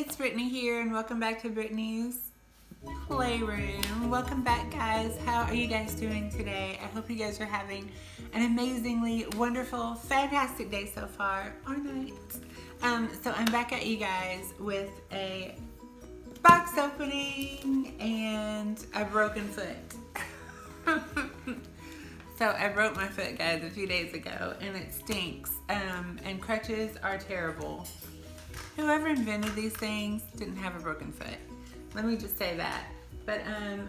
it's Brittany here, and welcome back to Britiny's Playroom. Welcome back, guys. How are you guys doing today? I hope you guys are having an amazingly wonderful, fantastic day so far, or night. So I'm back at you guys with a box opening and a broken foot. So I broke my foot, guys, a few days ago, and it stinks. And crutches are terrible. Whoever invented these things didn't have a broken foot. Let me just say that. But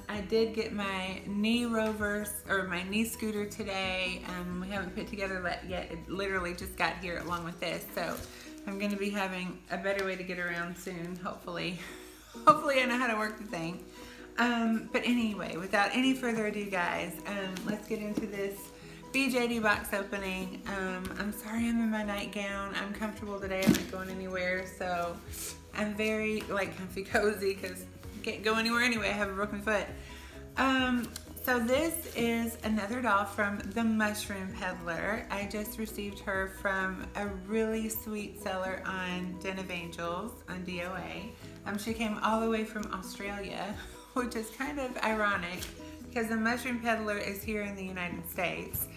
I did get my knee rover, or my knee scooter today. We haven't put together that yet. It literally just got here along with this. So I'm gonna be having a better way to get around soon, hopefully. Hopefully I know how to work the thing. But anyway, without any further ado, guys, let's get into this BJD box opening. I'm sorry I'm in my nightgown. I'm comfortable today. I'm not going anywhere, so I'm very, like, comfy cozy because I can't go anywhere anyway. I have a broken foot. So this is another doll from The Mushroom Peddler. I just received her from a really sweet seller on Den of Angels, on DOA. She came all the way from Australia, which is kind of ironic, because the Mushroom Peddler is here in the United States.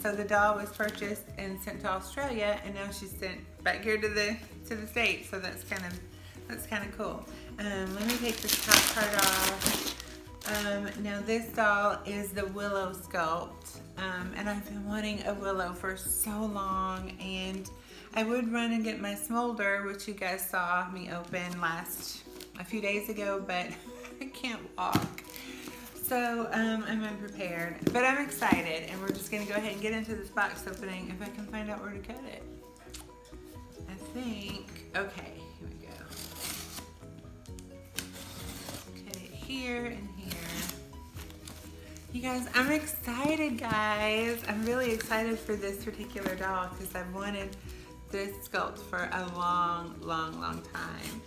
So the doll was purchased and sent to Australia, and now she's sent back here to the States. So that's kind of cool. Let me take this top part off. Now this doll is the Willow sculpt, and I've been wanting a Willow for so long, and I would run and get my Smolder, which you guys saw me open a few days ago, but I can't walk. So I'm unprepared, but I'm excited, and we're just gonna go ahead and get into this box opening if I can find out where to cut it. I think, okay, here we go. Cut it here and here. You guys, I'm excited, guys. I'm really excited for this particular doll because I've wanted this sculpt for a long, long, long time.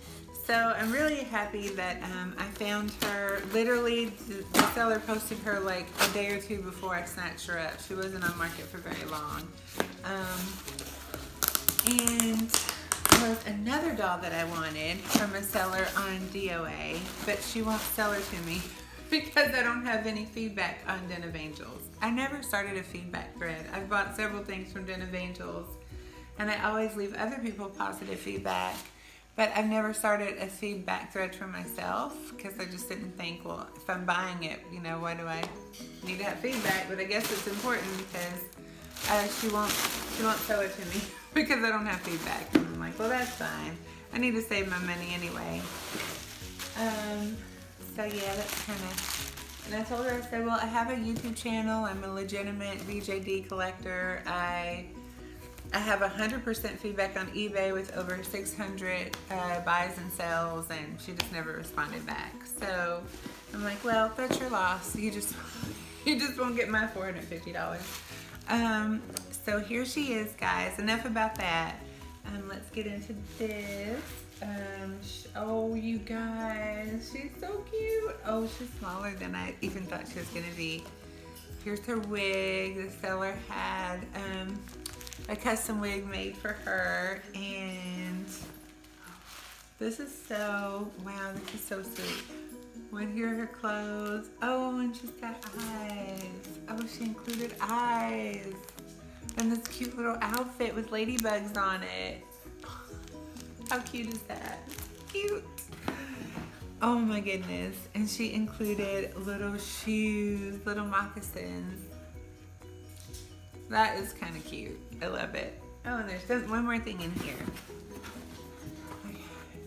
So I'm really happy that I found her. Literally, the seller posted her like a day or two before I snatched her up. She wasn't on market for very long. And there was another doll that I wanted from a seller on DOA, but she won't sell her to me because I don't have any feedback on Den of Angels. I never started a feedback thread. I've bought several things from Den of Angels, and I always leave other people positive feedback. But I've never started a feedback thread for myself because I just didn't think, well, if I'm buying it, you know, why do I need to have feedback? But I guess it's important because she won't sell it to me because I don't have feedback. And I'm like, well, that's fine. I need to save my money anyway. So yeah, that's kind of. And I told her, I said, well, I have a YouTube channel. I'm a legitimate BJD collector. I have 100% feedback on eBay with over 600 buys and sells, and she just never responded back. So I'm like, well, that's your loss. You just won't get my $450. So here she is, guys. Enough about that. Let's get into this. Oh, you guys, she's so cute. Oh, she's smaller than I even thought she was gonna be. Here's her wig. The seller had a custom wig made for her, and wow, this is so sweet. When here are her clothes. Oh, and she's got eyes. Oh, she included eyes. And this cute little outfit with ladybugs on it. How cute is that? Cute. Oh my goodness. And she included little shoes, little moccasins. That is kind of cute. I love it. Oh, and there's one more thing in here.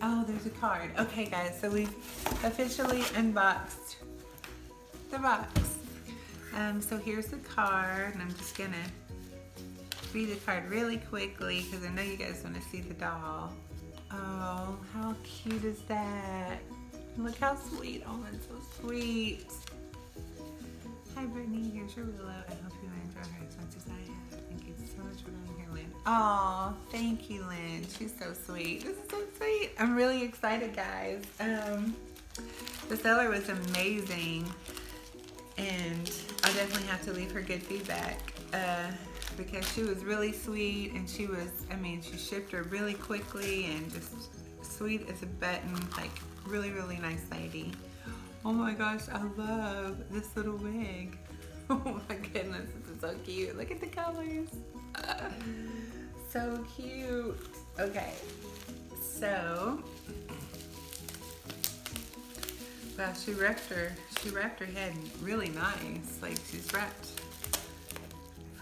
Oh, there's a card. Okay, guys, so we've officially unboxed the box. So here's the card, and I'm just gonna read the card really quickly because I know you guys want to see the doll. Oh, how cute is that? Look how sweet. Oh, that's so sweet. Hi, Brittany. Here's your Willow. I hope you enjoy her as much as I have. Thank you so much for being here, Lynn. Oh, thank you, Lynn. She's so sweet. This is so sweet. I'm really excited, guys. The seller was amazing, and I'll definitely have to leave her good feedback because she was really sweet, and she shipped her really quickly, and just Sweet as a button, like really, really nice lady. Oh my gosh, I love this little wig. Oh my goodness, this is so cute. Look at the colors. So cute. Okay, so wow, she wrapped her head really nice. Like she's wrapped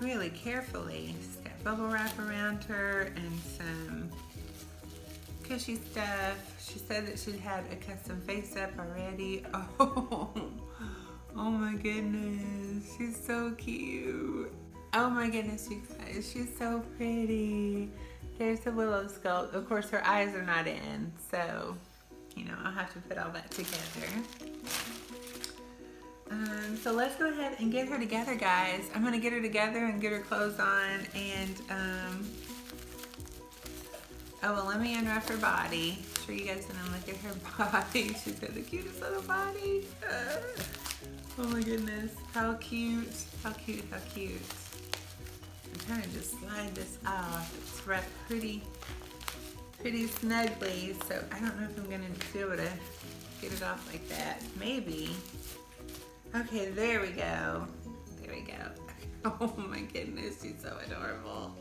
really carefully. She's got bubble wrap around her and some cushy stuff. She said that she had a custom face up already. Oh my goodness, she's so cute. Oh my goodness, you guys, she's so pretty. There's the Willow sculpt. Of course, her eyes are not in, so you know I'll have to put all that together. So let's go ahead and get her together, guys. I'm gonna get her together and get her clothes on, and oh, well, let me unwrap her body. I'm sure you guys want to look at her body. She's got the cutest little body. Oh my goodness. How cute. How cute. How cute. I'm trying to just slide this off. It's wrapped pretty snugly. So I don't know if I'm going to be able to get it off like that. Maybe. Okay, there we go. There we go. Oh my goodness. She's so adorable.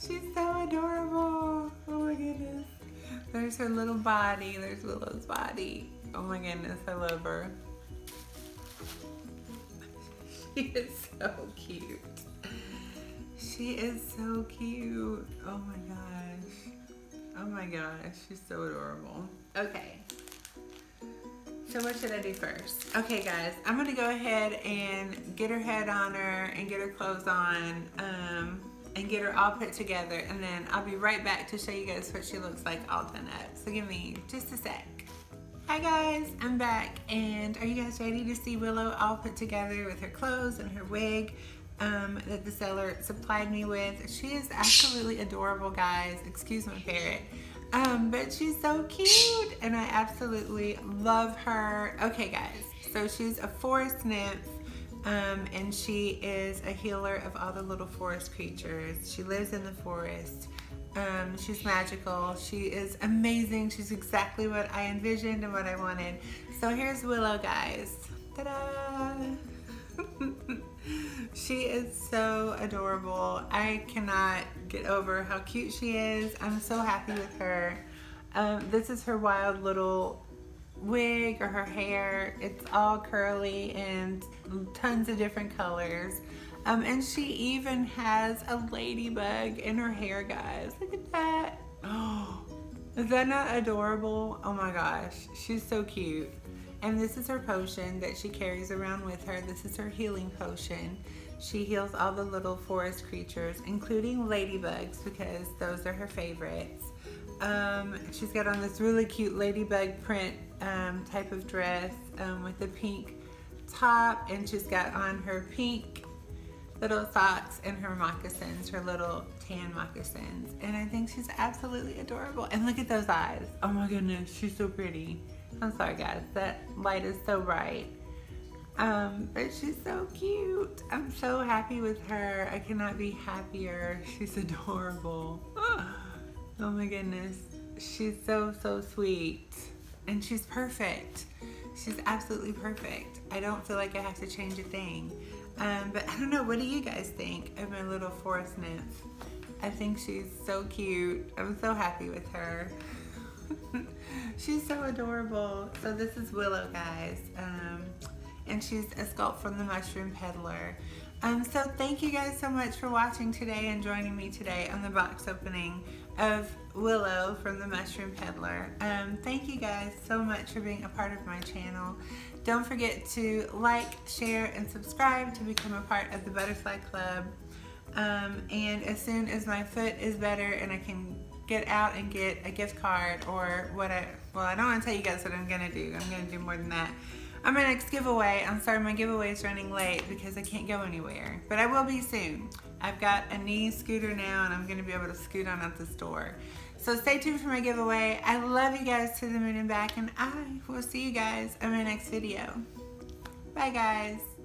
She's so adorable. Oh my goodness. There's her little body. There's Willow's body. Oh my goodness, I love her. She is so cute. She is so cute. Oh my gosh. Oh my gosh, she's so adorable. Okay. So what should I do first? Okay guys, I'm gonna go ahead and get her head on her and get her clothes on. And get her all put together, and then I'll be right back to show you guys what she looks like all done up. So give me just a sec. Hi guys, I'm back, and are you guys ready to see Willow all put together with her clothes and her wig that the seller supplied me with? She is absolutely adorable, guys. Excuse my parrot. But she's so cute, and I absolutely love her. Okay guys, so she's a forest nymph. And she is a healer of all the little forest creatures. She lives in the forest. She's magical. She is amazing. She's exactly what I envisioned and what I wanted. So here's Willow, guys. Ta-da! She is so adorable. I cannot get over how cute she is. I'm so happy with her. This is her wild little wig or her hair. It's all curly and tons of different colors, and she even has a ladybug in her hair, guys. Look at that. Oh, is that not adorable? Oh my gosh, she's so cute. And this is her potion that she carries around with her. This is her healing potion. She heals all the little forest creatures, including ladybugs, because those are her favorites. She's got on this really cute ladybug print type of dress with a pink top, and she's got on her pink little socks and her moccasins, her little tan moccasins, and I think she's absolutely adorable. And look at those eyes. Oh my goodness, she's so pretty. I'm sorry guys, that light is so bright. But she's so cute. I'm so happy with her. I cannot be happier. She's adorable. Oh my goodness, she's so, so sweet. And she's perfect. She's absolutely perfect. I don't feel like I have to change a thing. But I don't know, what do you guys think of my little forest nymph? I think she's so cute. I'm so happy with her. She's so adorable. So this is Willow, guys. And she's a sculpt from The Mushroom Peddler. So thank you guys so much for watching today and joining me today on the box opening of Willow from The Mushroom Peddler. Thank you guys so much for being a part of my channel. Don't forget to like, share, and subscribe to become a part of the Butterfly Club. And as soon as my foot is better and I can get out and get a gift card or what I don't want to tell you guys what I'm gonna do. I'm gonna do more than that. On my next giveaway, I'm sorry my giveaway is running late because I can't go anywhere, but I will be soon. I've got a knee scooter now, and I'm going to be able to scoot on out the store. So stay tuned for my giveaway. I love you guys to the moon and back, and I will see you guys on my next video. Bye, guys.